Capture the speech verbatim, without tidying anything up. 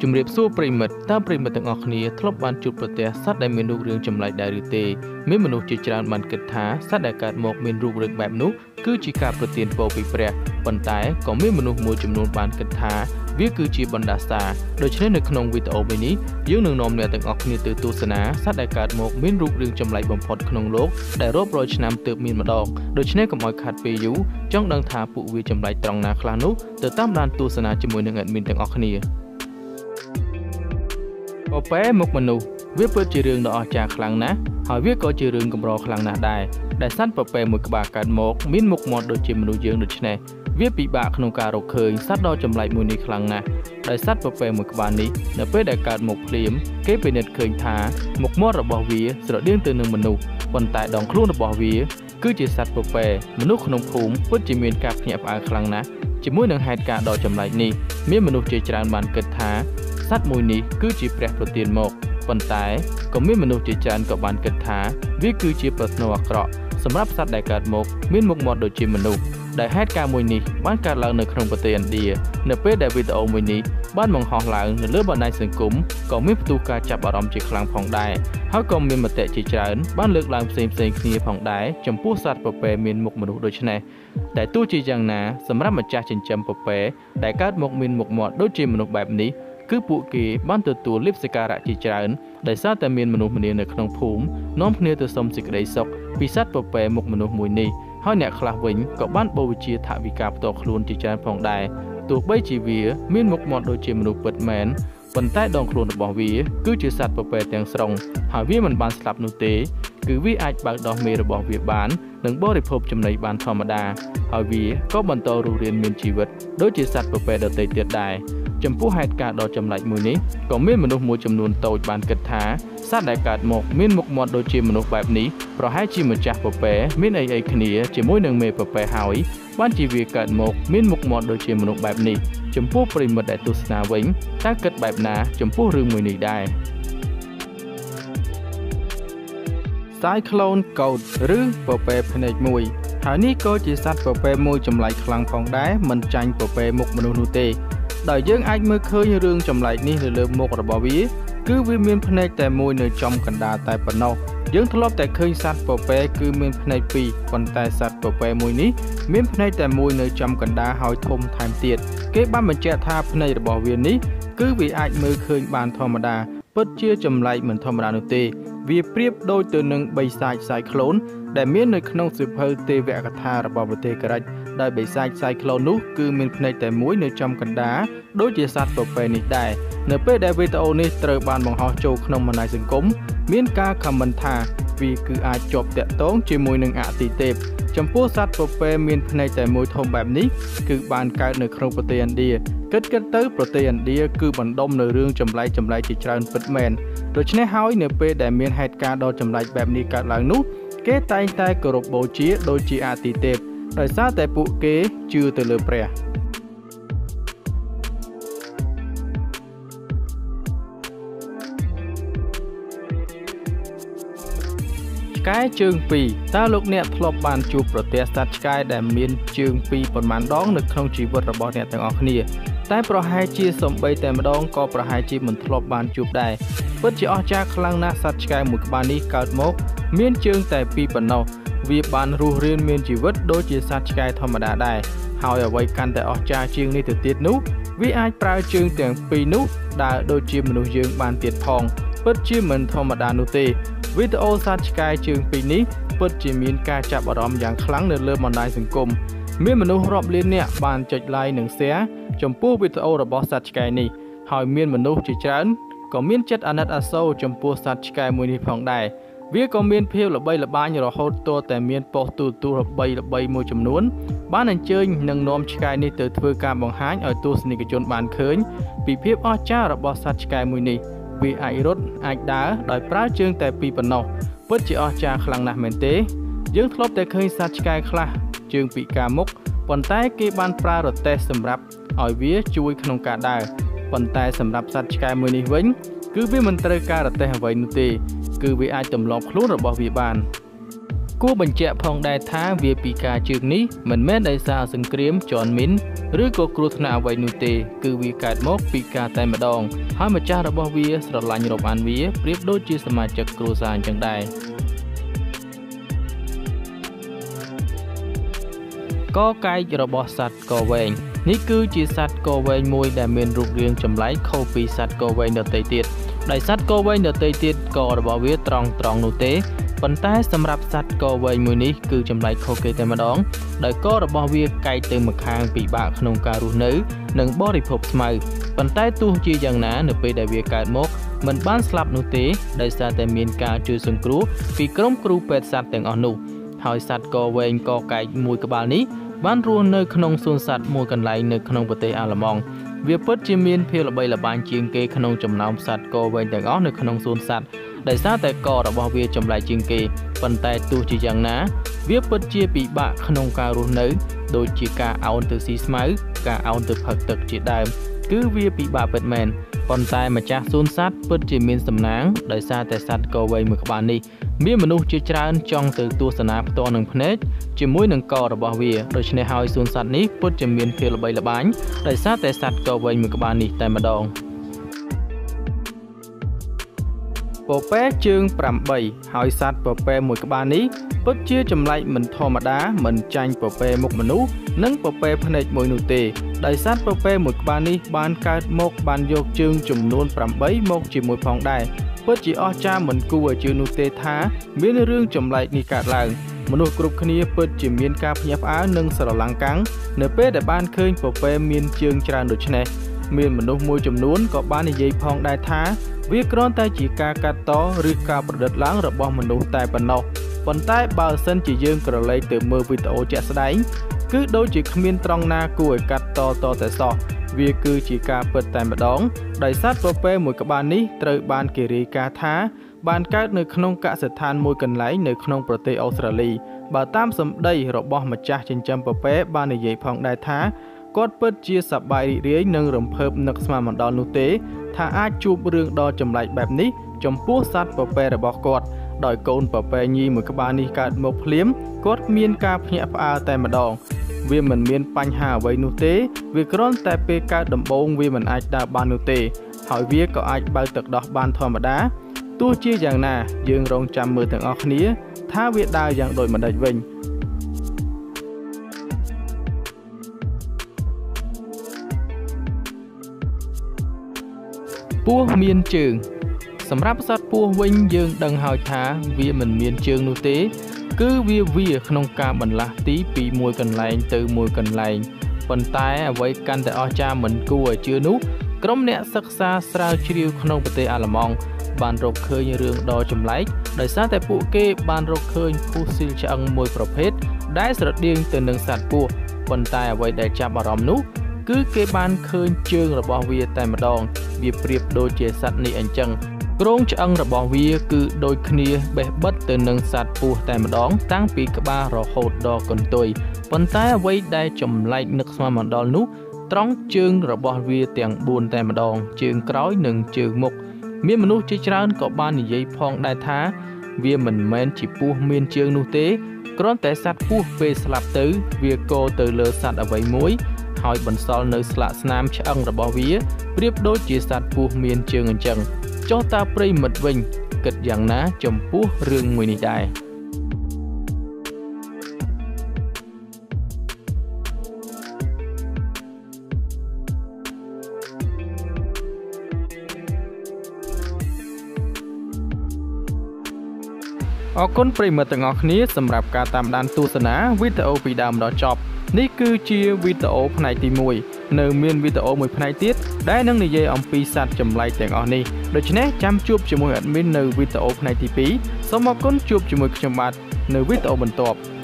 Chúng đẹp xua prem mật, ta prem mật từng ngọc nia, thắp ban chụp bờ tè, sát đại miền núi riêng chầm lại đại rìte, mấy miền núi chỉ tràn bàn kịch thá, sát đại cát một miền núi riêng bẹp núi, cứ chỉ cả bờ tiền bầu bị bẹt, vận tải có mấy miền núi môi chầm nôn bàn kịch thá, viết cứ chỉ bần đa xa, đôi chân nơi khung video bên ní, dưới nương nôm nhà từng ngọc nia từ tu sơn á, sát đại cát một miền núi riêng chầm lại bầm phật khung lốc, đại rốt rồi chăn từ miền mật đỏ, đôi chân nơi có mọi khát về dữ, trong đằng thả phụ vi chầm lại trong nà khla núi, từ tam lan tu sơn á chìm môi nương miền từng ngọc nia. Có bé một mình nụ, viết với chị Rương đó chàng khăn ná, hỏi viết có chị Rương cầm rò khăn ná đài, đại sát và bè một cái bà cạnh một, miếng một một đôi chị mình nuôi dưỡng được chứ này, viết bị bạc nông cà rột khơi, sát đo chầm lại mùi này khăn ná, đại sát và bè một cái bà này, nở với đại cạnh một liếm, kế bên nền khơi thả, một mót là bỏ vía, rồi điên từ nương mình nụ, vận tải đòn luôn là bỏ vía, cứ chỉ sát và bè, mình nuôi nông phụng, với chị miền cạp nhẹ bà khăn ná, chỉ muốn nâng hai cả đo chầm lại ní, miếng mình nuôi chị tràn bàn kịch thả. Sát mùi này cứ chỉ đẹp đầu tiên một, vận tải có miếng mình nuôi chỉ tràn có bàn kịch thả, viết cứ chỉ bật nổ cọ, sắm ráp sát đại cát một, miếng một một đôi chim mình nuôi, đại hát ca mùi này bán cả lần được không bật tiền đi, nửa pé đại video mùi này bán bằng họ lạng nửa lớp bọn này sừng cúm, có miếng tu ca chập bảo đồng chỉ khlang phòng đại, họ còn miếng mật tệ chỉ tràn bán lực làm xem xem kia phòng đại, chấm phu sát bờ bè miếng một mình nuôi đôi chân này, đại tu chỉ rằng nà sắm ráp mặt cha trên chấm bờ bè, đại cát một miếng một một đôi chim mình nuôi bẹp này. Cứ phụ kỳ ban từ tù líp xe ca rạ chỉ trả đại sát tại miền manu mania nơi khung phùm, nón mania từ sông xịt đầy sọc, vì sát bờ bè một manu mùi nì, hai nẹt khla vĩnh, có ban bầu chia thả vì cạp tọt luôn chỉ trả phòng đài, tù bay chỉ vía miền một mọt đôi chim manu bật mền, vận tải đòn luôn bỏ vía, cứ chỉ sát bờ bè tiếng sòng, hỏi vía mình ban sập nô tế, cứ vía ai bạc đòn mề bỏ vía bán, đừng bỏ để phộp chấm lấy ban thọ mà đà, hỏi vía có bản tàu rù riên miền chỉ vật, đối chỉ sát bờ bè đợt tây tiệt đài. Chấm phú hai cả đo chấm lại mùi ní, có miếng mình nuôi mùi chấm nuôi tàu bàn kịch thả, sát đại cát một miếng một một đôi chim mình nuôi bẹp ní, rồi hai chim mình chặt bờ bè, miếng ấy ấy kia chỉ mỗi nương mề bờ bè hỏi, ban chỉ việc cát một miếng một một đôi chim mình nuôi bẹp ní, chấm phú prim mật đại tu sna vĩnh, ta kịch bẹp ná chấm phú rừng mùi ní đài. Cyclone cột rứ bờ bè phen ấy mùi, thảo ní có chỉ sát bờ bè mùi chấm lại khlang phong đá, mình tranh bờ bè một mình nuôi tê. Đời dân anh mới khơi như rương chầm lại ní lừa một là bỏ vía cứ vi miên phen này tại môi nơi trong cành đà tại phần nâu dân thọ lót tại khơi sát bờ bè cứ miên phen này pì còn tại sát bờ bè môi ní miên phen này tại môi nơi trong cành đà hỏi thôm thảm tiệt kế ban mình che tha phen này là bỏ vía ní cứ vì anh mới khơi bàn thọ mà đà bất chia chầm lại mình thọ mà đà nô tê vì priệp đôi từ nâng bay sai sai khốn để miên nơi khung sụp hơi tê vẽ cả tha là bỏ vía tê cả đại bể sai sai khâu nút cứ mình này tại mũi nơi trong cành đá đối với sát bờ bè này đại nửa pé đại video này trời bàn bằng họ châu không mà này dừng cúng miễn ca cầm mình thả vì cứ ai chộp tẹt tốn chỉ mùi nâng ạ tì tẹp chấm phú sát bờ bè miền này tại mũi thôn bẹp ní cứ bàn cái nơi không protein đi kết kết tới protein đi cứ bản đông nơi riêng chầm lại chầm lại chỉ tràn vật men rồi cho nên hỏi nửa pé đại miền hai ca đo chầm lại bẹp ní cả làng nút kết tay tay cờ rộp bầu chia đôi chỉ ạ tì tẹp đại sát tại bộ kế chưa từ lừa bè. Cái chương pì ta lúc nè thọp bàn chụp protestant cái đại miền chương pì phần màn đón được không chỉ vượt robot nè từng ngọc nia. Tại pro hai chia sầm bay tại đón có pro hai chia mình thọp bàn chụp đại. Bất chỉ ở cha khlang na sát cái một bàn đi cao mốc miền chương tại pì phần nào. Vì bạn rủ riêng miền chỉ vứt đối với sát cây thầm mà đã đài hỏi ở vây căn tại ở cha chương này từ tiết nút vì ai prao chương tiền pì nút đã đôi chim mình nuôi dưỡng bàn tiệt phòng bất chim mình thầm mà đã nụ tì vì từ ô sát cây chương pì ní bất chim miền ca chạp ở đòm dạng kháng nơi lơ mòn đài dừng cùng miền mình nuôi rộp liên nẹ bàn chạch lại nâng xé chồng phu vì từ ô rộp sát cây này hỏi miền mình nuôi chỉ trấn có miền chất ăn đất ăn sâu chồng phu sát cây mùi đi phòng đài việc có miền phiêu là bay là ba nhiều hot to tại miền po tu tu là bay là bay môi chấm nuốn bán anh chơi nâng nom sky này từ thưa cam bằng hái ở tu sinh cái chốn bàn khơi bị phiêu ở cha là bọt sát sky mùi này vì ai rốt ai đá đòi phá chương tại pi phần nào bất chỉ ở cha khlang nạp miền tế dưỡng thọp tại khơi sát sky khla chương bị cà mốc vận tải kia ban phá rồi test sầm rập ở vía chui không cả đài vận tải sầm rập sát sky mùi này vĩnh cứ vì mình tơi ca rồi test vậy nụ tì cứ vì ai tầm lọp lút rồi bỏ vì bàn. Cú bình chẹt phong đại thá về Pika trước ní mình mến đại sao sừng kềm chọn mến, rưỡi cô cột na vay nụ tê, cứ vi cắt móc Pika tại mặt đòn, hai mặt cha đã bao vi sờ lạnh rộp an vi, biết đôi chi sớm mà chặt cua sàn chẳng đại. Có cái rộp bò sạt cò vẹn, ní cứ chi sạt cò vẹn môi đại miền ruột riêng chấm lái khâu pì sạt cò vẹn đợt tây tiệt, đại sạt cò vẹn đợt tây tiệt cò đã bao vi tròn tròn nụ tê. Phần tay xâm rạp sạch cô vầy mùi ní cứ châm lại khô kê tên mà đón. Đời có đã bỏ việc cây từ mực hàng bị bạc nông ca rút nữ nâng bó rịp hộp màu. Phần tay tu chi dần ná nửa bị đại việc cài mốc. Mình bán sạp nụ tế đời xa tên miền ca trừ xung cú vì cổng cú bệt sạch tên ổn nụ. Hỏi sạch cô vầy có cái mùi cơ bà ní bán ruôn nơi khăn xuân sạch mùi cần lại nơi khăn bật tế à là mong. Việc bất chiếm miên phiêu là bây là bàn chiên kê khăn nông chầm lòng sạch cô vầy tên ổn nơi khăn xuân sạch. Đại sát tại cò đã bảo vệ trong lại chương kỳ, phần tay tu chỉ rằng ná, viết bất chia bị bạc không ca rút nữ, đôi chỉ ca áo từ xí máy, ca áo từ phật tật chỉ đàm, cứ viết bị bạc bật mền, phần tay mà cha xôn sát bất chia miên sầm náng, đại sát tại sát cò vây mực bàn đi, miên mà nu chia tràn trong từ tu sanh áp to nâng phết, chỉ mũi nâng cò đã bảo vệ, đôi chân hai xôn sát ní bất chia miên kêu là bay là bánh, đại sát tại sát cò vây mực bàn đi tại mà đòn. Bộ bé chương bảy hỏi sát bộ bé mùi các bạn ní bất chia chầm lại mình thò mà đá mình tranh bộ bé một mình nú nâng bộ bé phân hệt mùi nụ tì đại sát bộ bé mùi các bạn ní bàn cát một bàn dột chương chùm luôn bảy một chỉ mùi phòng đài bất chỉ o cha mình cua ở chư nụ tê thá miễn rương chầm lại ni cả làng một nụ cục khní bất chỉ miên ca nhập á nâng sờ lăng cắn nửa bé để ban khơi bộ bé miên chương tràn được này miên mình nụ mùi chùm luôn có ban dây phòng đài thá việc con tay chỉ ca cắt to, rưỡi ca bật đợt láng rồi bom mình đổ tay bẩn nọ. Bẩn tay bao sân chỉ dương cờ lấy từ mưa video chẹt đánh. Cứ đôi chỉ miên trong na cùi cắt to to tại sọ. Việc cứ chỉ ca bật tay bật đón. Đại sát bộ pe mùi các bạn ní, trời ban kỳ ri ca thá. Ban cát nơi khung cả sệt than môi cần lấy nơi khung prote Australia. Bà tam sầm đây rồi bom mặt cha trên trăm bộ pe ban này dậy phòng đại thá. Cốt bớt chia sập bài rưỡi nâng rầm phớp nặc mà mặn đòn nụ tế. Tha ai chụp rương đo chầm lại bẹp ní chầm púa sát bờ pe để bỏ cọt đòi côn bờ pe nhi mùi các bạn ní cả một liếm cốt miên ca nhẹ pha tại mặt đòn vì mình miên panh hà với nụ tế vì con tại pk đầm bông vì mình ai đã ban nụ tế hỏi vía có ai bao tật đọt ban thò mà đá tua chia rằng nà dương rong trăm mười thằng óc ní tha việt đa dạng đội mà đẩy vinh. Púa miên trường sầm ráp sát púa vinh dương đằng hỏi thá vì mình miên trường nụ tế cứ vì vì không ca bẩn lá tí bị mùi cần lành từ mùi cần lành phần tay với căn tại o cha mình cua chưa nút cấm nẹt sắc xa sao chiêu không bật tê alamong bàn rộp khơi như rương đo chấm lấy đời sát tại phụ kê bàn rộp khơi khu xin cho ăn mùi prop hết đái sạt điên từ nâng sạt púa phần tay với đại cha bà ròm nút cứ kê ban khơi chương là bao vi tại mặt đòn vì việc đôi chế sạch này anh chăng rong chăng là bao vi cứ đôi kia bẻ bất từ nâng sạch pua tại mặt đòn tăng pì cả ba rồi hột đo còn tuổi phần tay quay đây chầm lại nước mà mặt đòn nút trống chương là bao vi tiền buồn tại mặt đòn chương cõi nâng chương mục miên mình nút chơi trán có ban dây phong đại thá vì mình men chỉ pua miên chương nút tế còn tại sạch pua về sạp tứ vì cô từ lơ sạch ở vậy muối hỏi bẩn xol nơi sạ nam cho ông là bảo vía, biết đối chia sạch phu miền trường anh chàng, cho ta prey mật vinh, kịch dạng ná chồng phu riêng mùi này đại. Ở con prey mật từng ngọc ní, sầm rạp cả tam đan tu sơn á, video bị đam đó chọc. Ní cứ chia video này thì mùi nơi miền video mùi này tiết đã nâng này dây ông pi sạch chầm lại tiếng on đi được chứ nè chăm chụp cho mùi admin nơi video này thì phí sau một con chụp cho mùi chầm bạt nơi video mình tọp.